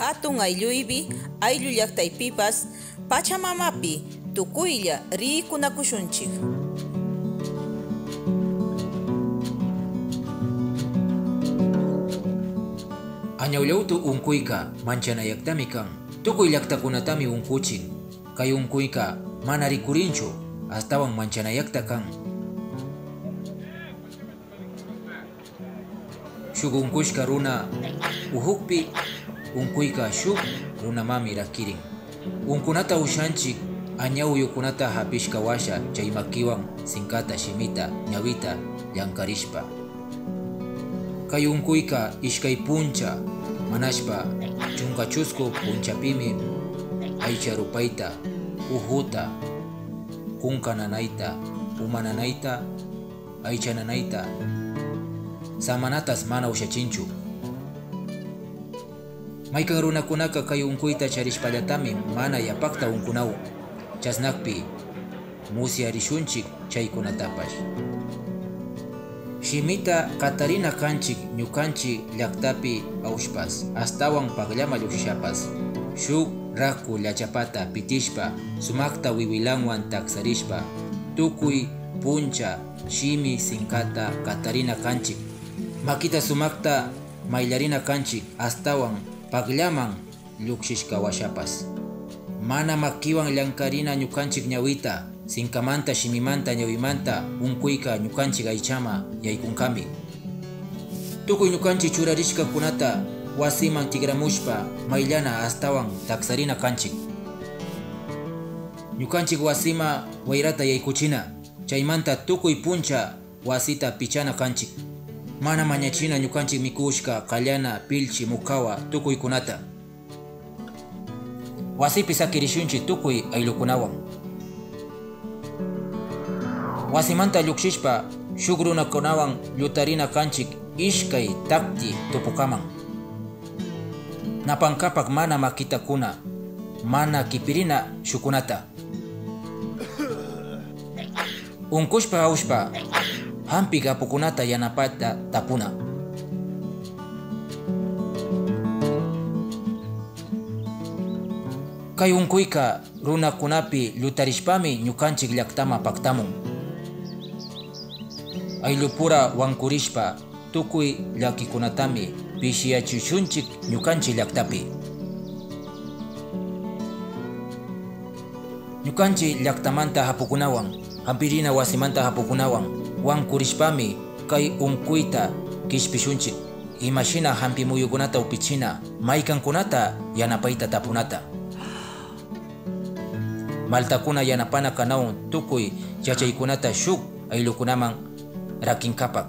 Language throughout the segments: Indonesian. hatun aylluipi, ayllu llaqtaypipas, pachamamapi, tukuylla rikunakushunchik. Añawllawta unkuyqa manchanallaktami kan, tukuy llaqtakunatami unkuchin, kay unkuyqa mana rikurinchu, astawan manchanallaktami kan. Shuk unkushka runa uhukpi, unkuyqa shuk runamami rakirin. Unkunata ushanchik, añawllukunata hapishka washa chaymakiwan sinkata shimita ñawita llankarishpa. Kay unkuyqa ishkay puncha manashpa chunka chusku punchapimi aycha rupayta, uhuta, kunka nanayta, uma nanayta, aycha nanayta, samanatas mana ushachinchu. Maykan runakunaka kay unkuyta charishpallatami mana yapakta unkunaw, chasnakpi musiyarishunchik chaykunatapash. Shimita Katarina kanchik ñukanchik llaqtapi aushpas, astawan paqllama llukshapas, shuk raku llachapata pitishpa, sumakta wiwilanwan taksarishpa, tukuy puncha shimi sinkata Katarina kanchik, makita sumakta mayllarina kanchik, astawan paqllaman llukshishka washapas. Mana makiwan llankarina ñukanchik ñawita, sinkamanta shimimanta ñawimanta unkuyqa ñukanchik aychama yaykunkambi. Tukuy ñukanchik churarishka kunata wasiman tigramushpa mayllana astawan taksarina kanchik. Ñukanchik wasima wayrata yaykuchina, chaymanta tukuy puncha wasita pichana kanchik. Mana mañachina ñukanchik mikushka kallana pilchi mukawa tukuy kunata. Wasipi sakirishunchik tukuy ayllukunawan. Wasimanta llukshishpa shuk runakunawan llutarina kanchik ishkay takti tupukaman. Napankapak mana makitakuna, mana kipirina shukunata. Unkushpa aushpa hampik apukunata yanapata tapuna. Kay unkuyqa runakunapi llutarishpami ñukanchik llaqtama paktamun. Aylupura wankurishpa tukuy llakikunatami pishiyachishunchik ñukanchik llaqtapi. Ñukanchik llaqtamanta hapukunawan, hampirina wasimanta hapukunawan, wankurishpami kay unkuyta kishpishunchik, imashina hampimuyukunata upichina, maykankunata yanapayta tapunata. Maltakuna yanapana kanawan tukuy yachaykunata shuk ayllukunaman rakin kapak.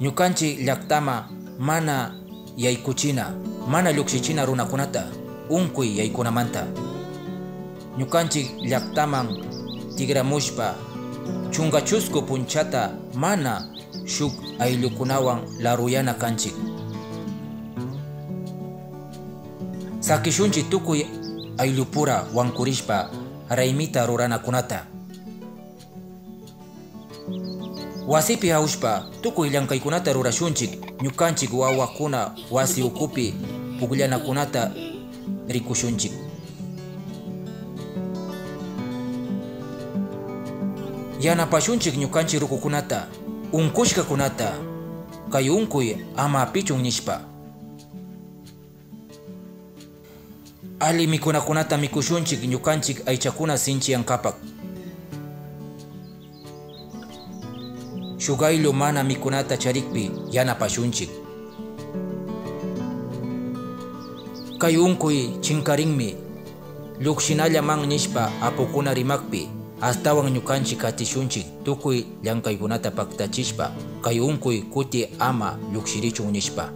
Ñukanchik llaqtama mana yaykuchina, mana llukshichina runakunata unkuy yaykunamanta. Ñukanchik llaqtaman tigramushpa chunka chusku punchata mana shuk ayllukunawan laruyana kanchik. Sakishunchik tukuy ayllupura wankurishpa raymita ruranakunata. Wasipi haushpa tukuy llankaykunata rurashunchik, ñukanchik wawakuna wasi ukupi pukllanakunata rikushunchik. Yanapashunchik ñukanchik rukukunata, unkushkakunata, kay unkuy ama apichun nishpa. Ali mikunakunata mikushunchik ñukanchik aychakuna sinchiyankapak. Shugaylu mana mikunata charikpi yanapashunchik. Kay unkuy chinkarinmi, llukshinallamang nishpa apukuna rimakpi, astawan ñukanchik atishunchik tukuy llankaykunata paktachishpa, kay unkuy kuti ama llukshirichun nishpa.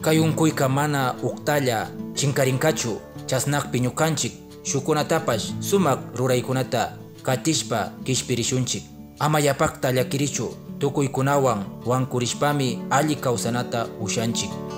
Kay unkuyqa mana uqtalla chinkarinkachu, chasnakpi ñukanchik shukunatapash sumak ruraykunata katishpa kishpirishunchik. Ama yapakta llakirichu, tukuykunawan wankurishpami alli kawsanata ushanchik.